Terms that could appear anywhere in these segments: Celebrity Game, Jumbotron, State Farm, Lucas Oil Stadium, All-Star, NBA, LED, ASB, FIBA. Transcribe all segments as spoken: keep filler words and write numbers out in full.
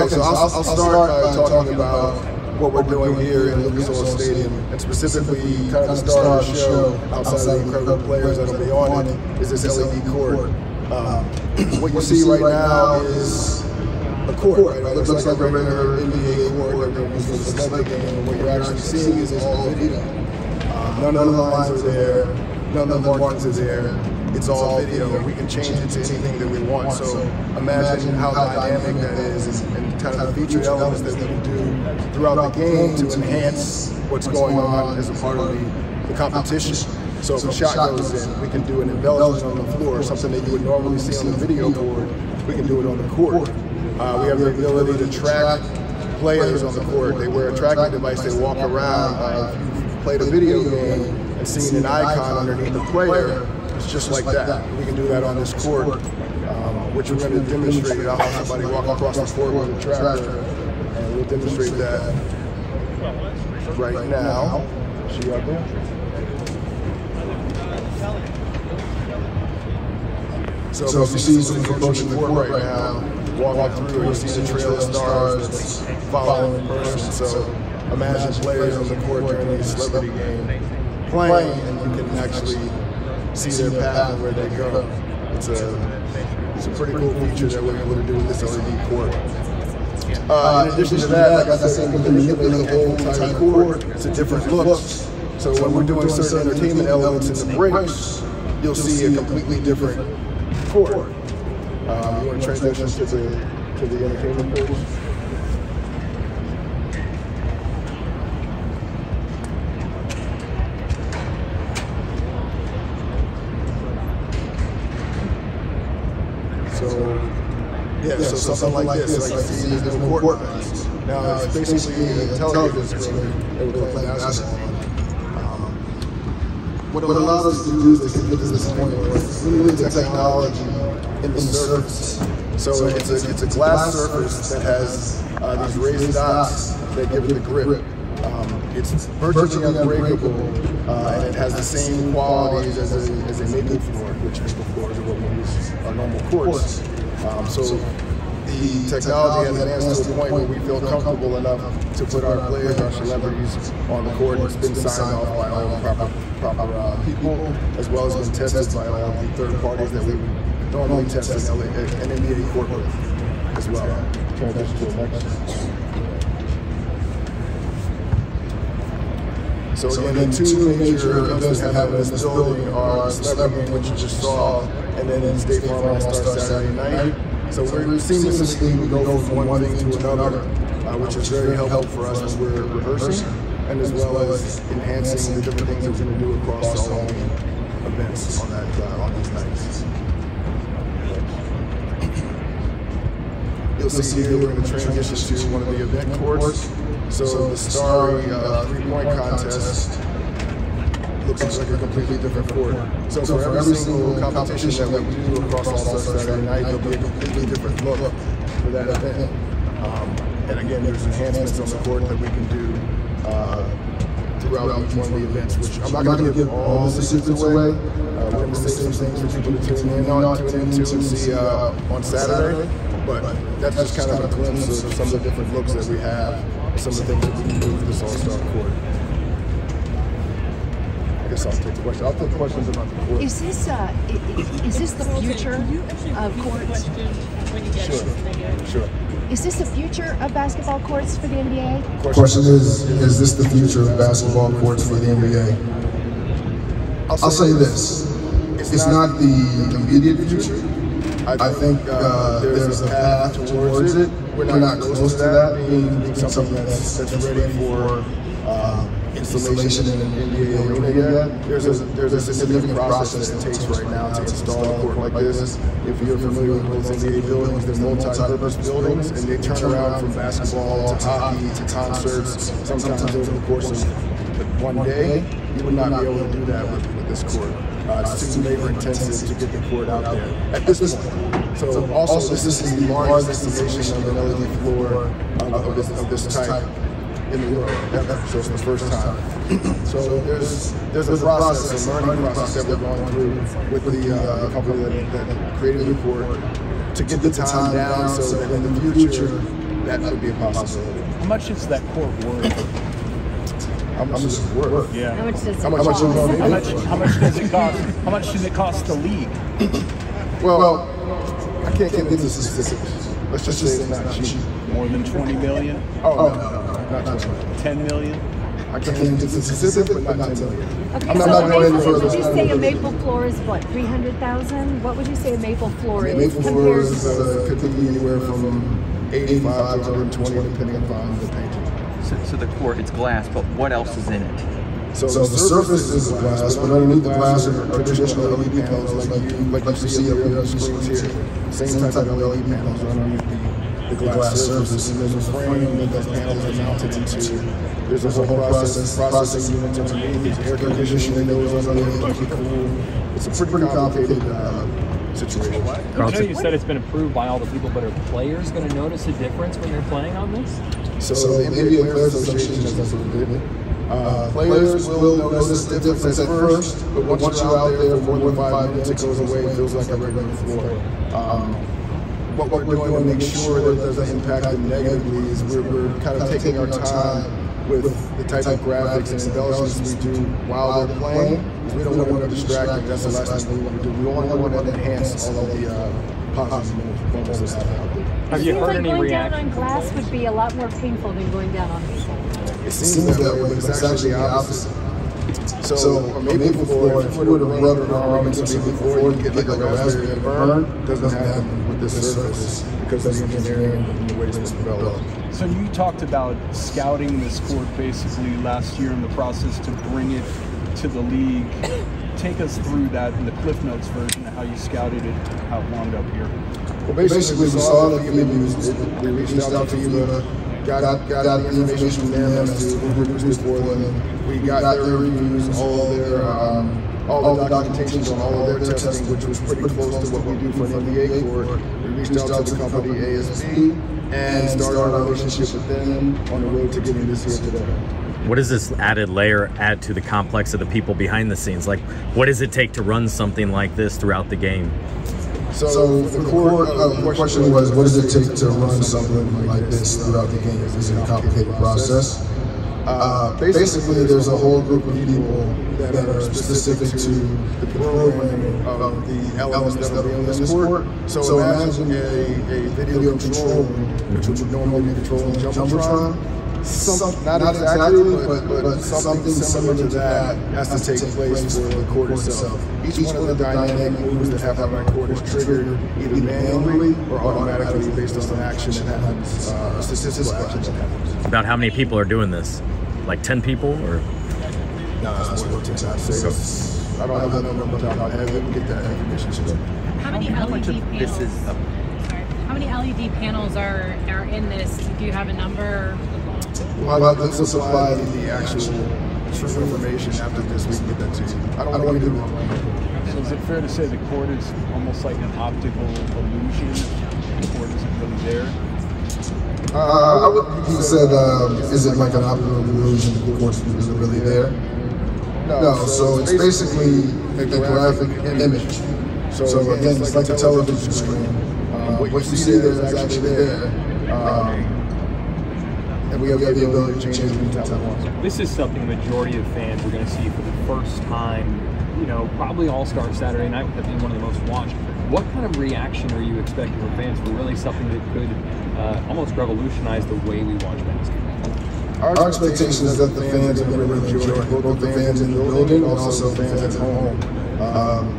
Okay, so I'll, I'll start by talking about what we're doing here in Lucas Oil Stadium, and specifically kind of the star of the show, outside of the incredible players that will be on it, is this L E D court. Um, what you see right now is a court, right? It looks like a regular N B A court that was used for the game, and what you're actually seeing is it's all video. Um, none of the lines are there, none of the markings are there. It's all video. We can change it to anything that we want. So imagine how dynamic that is, and kind of the featured elements that we do throughout the game to enhance what's going on as a part of the, the competition. So if a shot goes in, we can do an embellishment on the floor, something that you would normally see on the video board. We can do it on the court. Uh, we have the ability to track players on the court. They wear a tracking device. They walk around. Uh, if you've played a video game and seen an icon underneath the player, it's just, just like, like that. that. We can do that on this court, um, which, which we're going to demonstrate. I'll have somebody walk across the court with a tractor, and we'll demonstrate that right now. See out there? So, so if you see someone approaching the court right now, walk through, you see the trail of stars that's following the person. So imagine players on the court during a celebrity game playing, and you can actually see their path and where they go. It's a, it's a pretty cool feature that we're able to do with this L E D court. Uh, in addition to that, like I said, we can manipulate the whole entire court to different looks. So when we're doing certain entertainment elements in the breaks, you'll see a completely different court. Um, you want to transition to the, to the entertainment page? So, yeah, yeah so, so something like this, like see like the court lines. Now, now it's basically a television screen that we're playing basketball on. Um, what it allows us to do is to get to this point where it's really the technology in the surface. So, so it's, a, it's a glass surface that has uh, these raised dots that give it the grip. Um, it's virtually unbreakable, uh, and it has the same qualities as a, as a naked floor, which is the floors of what we use our normal courts. Um, so the technology has advanced to a point where we feel comfortable enough to put our players, our celebrities on the court. It's been signed off by all the proper, proper uh, people, as well as been tested by all the third parties that we would normally test an N B A court with as well. Transition to the next. So, so again, the two major events that happen in this building are Celebrity, which you just saw, and then in State Farm All-Star Saturday night. So we're seamlessly, we go from one thing to another, uh, which is very helpful for us as we're rehearsing, and as well as enhancing the different things that we're going to do across all events on, that, uh, on these nights. You'll see here we're going to transition to one of the event courts. So, so the starry uh, three-point contest looks like a completely different court. So, so for every single competition that we do across all Saturday night, there'll be a completely different look for that event. Um, and again, there's enhancements on the court that we can do uh, throughout each one of the events, which I'm not going to give all the secrets away. Uh, we're going to save some things for people to tune in on, tune into and see uh, on Saturday. But that's just kind of a glimpse of some of the different looks that we have, some of the things that we can do with this All-Star court. I guess I'll take the question. I'll take questions about the court. Is this, uh, is this the future of courts? Sure, sure. Is this the future of basketball courts for the N B A? The question is, is this the future of basketball courts for the N B A? I'll say this. It's not the immediate future. I think uh, there's a path towards it. We're not, We're not close, close to that, that being, being something that's, that's ready for uh, installation in an N B A arena yet. There's a, there's a significant process that takes right now to install a court like this. If you're familiar with those N B A buildings, they're multi-purpose buildings, and they turn around from basketball to hockey to concerts, sometimes over the course of one day. You would not be able to do that with, with this court. Uh, it's too labor intensive to get the court out there at this point. So, so also, this is the largest installation of an L E D floor um, of, this, of this type in the world. So it's the first time. So there's there's a process, a learning process that we're going through with the, uh, the company that, that created the court to get the time down so that in the future, that could be a possibility. How much is that court worth? How much is it worth? Yeah. How much does it how much cost? Does how, much, how much does it cost? How much does it cost the league? Well, well, I can't get into statistics. Let's just say it's not cheap. More than twenty million? Oh, no, no, no, not twenty. ten million? I can't get into statistics, but not ten million. Okay, I'm so not going any further. Would you say a maple floor is what, three hundred thousand? What would you say a maple floor is? Maple floor is uh, could be anywhere from eighty-five to one hundred twenty, depending upon the painting. So, so the court, it's glass, but what else is in it? So, so the surface is glass, but underneath the glass are traditional L E D panels like you, like you see up on the screens here. Same type of L E D panels are underneath the, the glass surface. And there's a frame that those panels are mounted into. There's a whole process, processing unit underneath, air conditioning goes underneath, keep cool. It's a pretty complicated uh, situation. I know you said it's been approved by all the people, but are players going to notice a difference when they're playing on this? So, so the N B A Players Association does it. Uh, players will notice the difference at first, but once, once you're out there for more than five minutes, it goes away, it feels like a regular floor. Um, what, what we're doing to make sure that it doesn't impact them negatively is we're, we're kind of taking our time with the type of graphics and embellishments we do while they're playing, because we don't want to distract them. That's the last thing we want to do. We only want to enhance all of the uh, positive moments that have out there. Have you heard any reaction? It seems like going down on glass would be a lot more painful than going down on maple. It seems that way, but it's actually the opposite. So, so a maple floor, if you were to rub an arm into a maple floor, you get like a raspberry and burn. Doesn't happen with this surface because of the engineering and the way it's developed. So you talked about scouting this court basically last year in the process to bring it to the league. Take us through that in the Cliff Notes version of how you scouted it, how it wound up here. Well, basically, we saw that you used it. We reached out to you, Got, got got information from them as to who produced for them. We got, got their reviews, all their um, all, all the documentations on all of their testing, which was pretty close to what we do for an N B A court. We reached out to the company A S B and started our relationship with them on the road to getting this here today. What does this added layer add to the complex of the people behind the scenes? Like, what does it take to run something like this throughout the game? So, so the core uh, the question was, what does it take to run something like this throughout the game? It's a complicated process. Uh, basically, there's a whole group of people that are specific to the programming of the elements that are in this court. So, so imagine a, a video control, which would normally be controlling Jumbotron. Some, not, not exactly, exactly but, but, but something similar to that has to take place for the court itself. Each one of the dynamic moves that happen on the court is triggered either manually or automatically based on an action that happens, uh, statistical action that happens. About how many people are doing this? Like ten people? Or? No, it's more than ten. I don't have the number off the top of my head. Let me get that information. How many L E D panels? How many L E D panels are are in this? Do you have a number? Well, I'll we'll supply the actual true information after this. We can get that to you. I don't, I don't want to do it wrong. So is it fair to say the court is almost like an optical illusion? The court isn't really there? Uh, I would, he said, um, is it like an optical illusion? The court isn't really there? No, no so, so it's basically a graphic image. So, so again, it's, it's like, like a television screen. Uh, what, what you see there is actually there. Um, And we have the ability to change the time. This is something the majority of fans are going to see for the first time, you know, probably All-Star Saturday night, with being one of the most watched. What kind of reaction are you expecting from fans for really something that could uh, almost revolutionize the way we watch basketball? Our, Our expectation is that the fans are going to enjoy it, both the fans in the building and also fans at home. Um,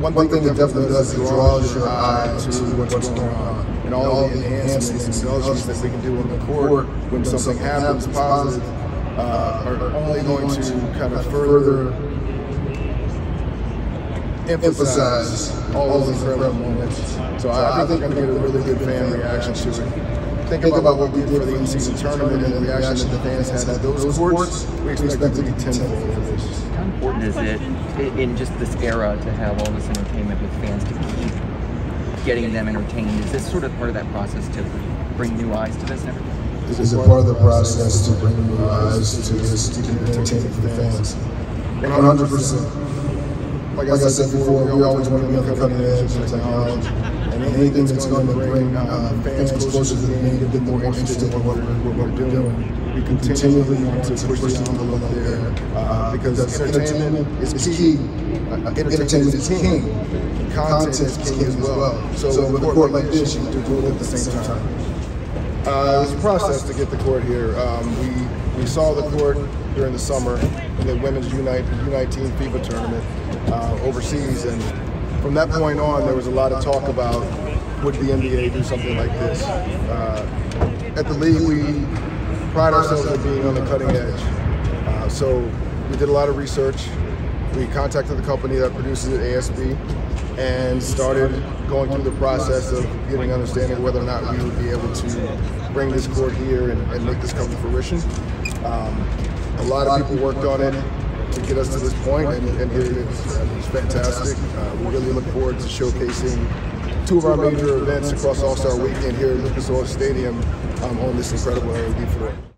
One thing, One thing that definitely does is draws your eye to what's, what's going on. And all, all the enhancements and embellishments that we can do on the court when something happens positive uh, are only going to kind of further emphasize all those incredible moments. So I, I think I'm going to get a really good fan reaction to it. Think about what we did for the in-season tournament and the reaction that the fans had at those courts. We expect them to be tenfold for this. How important is it in just this era to have all this entertainment with fans to keep getting them entertained? Is this sort of part of that process to bring new eyes to this and everything? This is a part of the process to bring new eyes to this, to keep entertaining for the fans. one hundred percent. Like I said before, we always want to be on the cutting edge of technology. and anything that's going to bring uh, fans closer to the game, get them more interested in what we're, what we're doing. We continually want to push the envelope there uh, because entertainment is key. Uh, entertainment is king. Content is king as well. So with a court like this, you do it at the same time. Uh, it was a process to get the court here. Um, we we saw the court during the summer in the Women's U nineteen FIBA tournament uh, overseas, and from that point on, there was a lot of talk about would the N B A do something like this. Uh, at the league, we pride ourselves on being on the cutting edge. Uh, so we did a lot of research. We contacted the company that produces it, A S B, and started going through the process of getting understanding whether or not we would be able to bring this court here and, and make this come to fruition. Um, a lot of people worked on it to get us to this point, and, and it is fantastic. Uh, we really look forward to showcasing two of our major events across All-Star Weekend here at Lucas Oil Stadium um, on this incredible L E D floor.